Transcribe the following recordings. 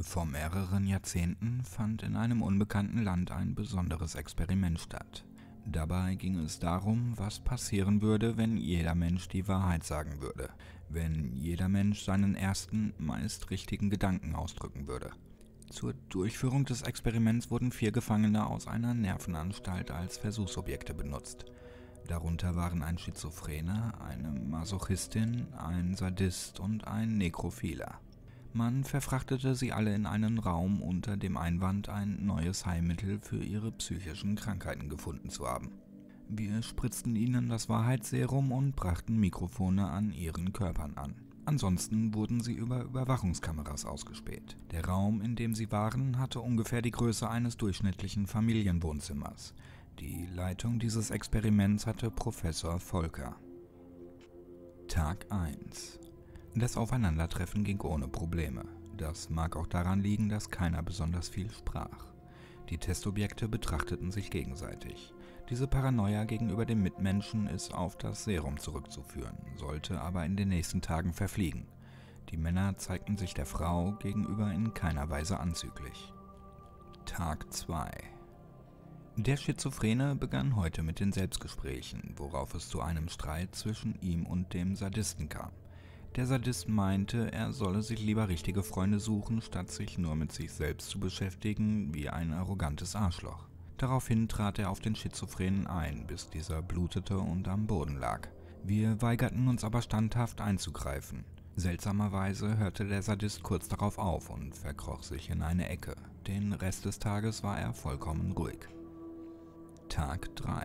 Vor mehreren Jahrzehnten fand in einem unbekannten Land ein besonderes Experiment statt. Dabei ging es darum, was passieren würde, wenn jeder Mensch die Wahrheit sagen würde, wenn jeder Mensch seinen ersten, meist richtigen Gedanken ausdrücken würde. Zur Durchführung des Experiments wurden 4 Gefangene aus einer Nervenanstalt als Versuchsobjekte benutzt. Darunter waren ein Schizophrener, eine Masochistin, ein Sadist und ein Nekrophiler. Man verfrachtete sie alle in einen Raum unter dem Einwand, ein neues Heilmittel für ihre psychischen Krankheiten gefunden zu haben. Wir spritzten ihnen das Wahrheitsserum und brachten Mikrofone an ihren Körpern an. Ansonsten wurden sie über Überwachungskameras ausgespäht. Der Raum, in dem sie waren, hatte ungefähr die Größe eines durchschnittlichen Familienwohnzimmers. Die Leitung dieses Experiments hatte Professor Volker. Tag 1. Das Aufeinandertreffen ging ohne Probleme. Das mag auch daran liegen, dass keiner besonders viel sprach. Die Testobjekte betrachteten sich gegenseitig. Diese Paranoia gegenüber dem Mitmenschen ist auf das Serum zurückzuführen, sollte aber in den nächsten Tagen verfliegen. Die Männer zeigten sich der Frau gegenüber in keiner Weise anzüglich. Tag 2. Der Schizophrene begann heute mit den Selbstgesprächen, worauf es zu einem Streit zwischen ihm und dem Sadisten kam. Der Sadist meinte, er solle sich lieber richtige Freunde suchen, statt sich nur mit sich selbst zu beschäftigen, wie ein arrogantes Arschloch. Daraufhin trat er auf den Schizophrenen ein, bis dieser blutete und am Boden lag. Wir weigerten uns aber standhaft einzugreifen. Seltsamerweise hörte der Sadist kurz darauf auf und verkroch sich in eine Ecke. Den Rest des Tages war er vollkommen ruhig. Tag 3.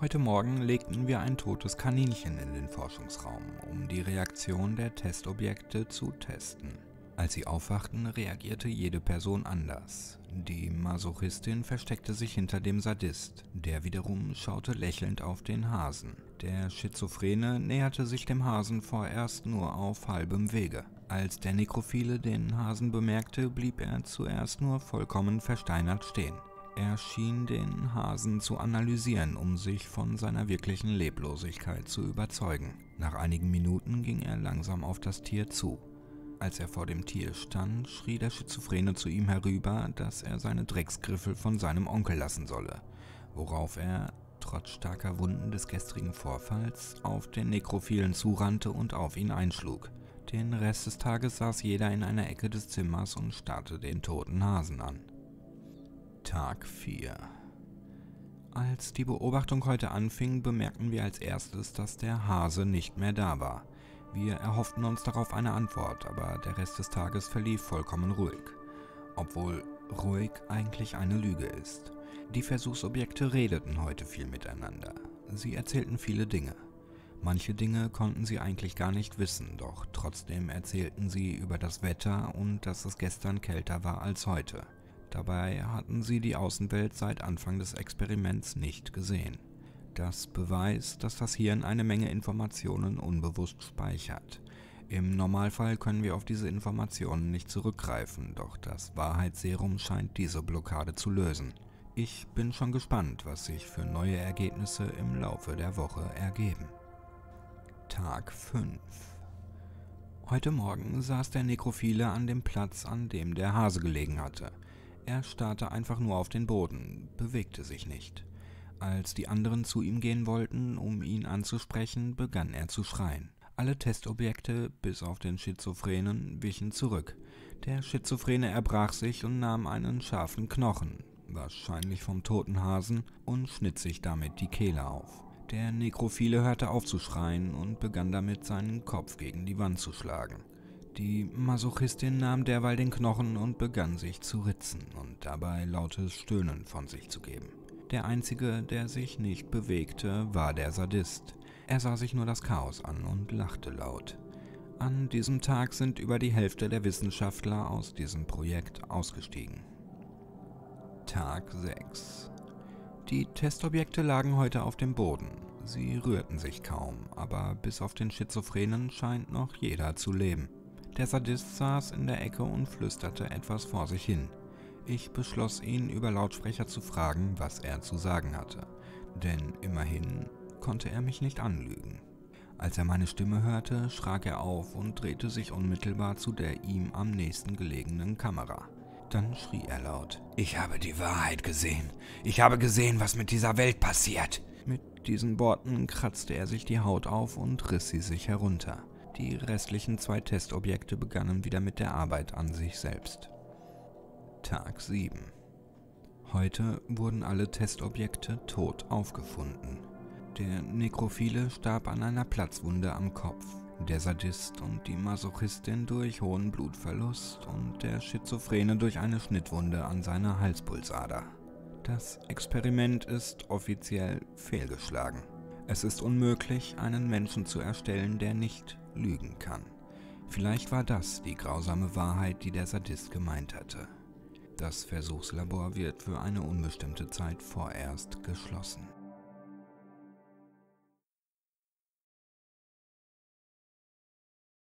Heute Morgen legten wir ein totes Kaninchen in den Forschungsraum, um die Reaktion der Testobjekte zu testen. Als sie aufwachten, reagierte jede Person anders. Die Masochistin versteckte sich hinter dem Sadist, der wiederum schaute lächelnd auf den Hasen. Der Schizophrene näherte sich dem Hasen vorerst nur auf halbem Wege. Als der Nekrophile den Hasen bemerkte, blieb er zuerst nur vollkommen versteinert stehen. Er schien den Hasen zu analysieren, um sich von seiner wirklichen Leblosigkeit zu überzeugen. Nach einigen Minuten ging er langsam auf das Tier zu. Als er vor dem Tier stand, schrie der Schizophrene zu ihm herüber, dass er seine Drecksgriffel von seinem Onkel lassen solle, worauf er, trotz starker Wunden des gestrigen Vorfalls, auf den Nekrophilen zurannte und auf ihn einschlug. Den Rest des Tages saß jeder in einer Ecke des Zimmers und starrte den toten Hasen an. Tag 4. Als die Beobachtung heute anfing, bemerkten wir als erstes, dass der Hase nicht mehr da war. Wir erhofften uns darauf eine Antwort, aber der Rest des Tages verlief vollkommen ruhig. Obwohl ruhig eigentlich eine Lüge ist. Die Versuchsobjekte redeten heute viel miteinander. Sie erzählten viele Dinge. Manche Dinge konnten sie eigentlich gar nicht wissen, doch trotzdem erzählten sie über das Wetter und dass es gestern kälter war als heute. Dabei hatten sie die Außenwelt seit Anfang des Experiments nicht gesehen. Das beweist, dass das Hirn eine Menge Informationen unbewusst speichert. Im Normalfall können wir auf diese Informationen nicht zurückgreifen, doch das Wahrheitsserum scheint diese Blockade zu lösen. Ich bin schon gespannt, was sich für neue Ergebnisse im Laufe der Woche ergeben. Tag 5. Heute Morgen saß der Nekrophile an dem Platz, an dem der Hase gelegen hatte. Er starrte einfach nur auf den Boden, bewegte sich nicht. Als die anderen zu ihm gehen wollten, um ihn anzusprechen, begann er zu schreien. Alle Testobjekte, bis auf den Schizophrenen, wichen zurück. Der Schizophrene erbrach sich und nahm einen scharfen Knochen, wahrscheinlich vom toten Hasen, und schnitt sich damit die Kehle auf. Der Nekrophile hörte auf zu schreien und begann damit, seinen Kopf gegen die Wand zu schlagen. Die Masochistin nahm derweil den Knochen und begann sich zu ritzen und dabei lautes Stöhnen von sich zu geben. Der Einzige, der sich nicht bewegte, war der Sadist. Er sah sich nur das Chaos an und lachte laut. An diesem Tag sind über die Hälfte der Wissenschaftler aus diesem Projekt ausgestiegen. Tag 6. Die Testobjekte lagen heute auf dem Boden. Sie rührten sich kaum, aber bis auf den Schizophrenen scheint noch jeder zu leben. Der Sadist saß in der Ecke und flüsterte etwas vor sich hin. Ich beschloss, ihn über Lautsprecher zu fragen, was er zu sagen hatte, denn immerhin konnte er mich nicht anlügen. Als er meine Stimme hörte, schrak er auf und drehte sich unmittelbar zu der ihm am nächsten gelegenen Kamera. Dann schrie er laut: »Ich habe die Wahrheit gesehen. Ich habe gesehen, was mit dieser Welt passiert.« Mit diesen Worten kratzte er sich die Haut auf und riss sie sich herunter. Die restlichen 2 Testobjekte begannen wieder mit der Arbeit an sich selbst. Tag 7. Heute wurden alle Testobjekte tot aufgefunden. Der Nekrophile starb an einer Platzwunde am Kopf, der Sadist und die Masochistin durch hohen Blutverlust und der Schizophrene durch eine Schnittwunde an seiner Halspulsader. Das Experiment ist offiziell fehlgeschlagen. Es ist unmöglich, einen Menschen zu erstellen, der nicht lügen kann. Vielleicht war das die grausame Wahrheit, die der Sadist gemeint hatte. Das Versuchslabor wird für eine unbestimmte Zeit vorerst geschlossen.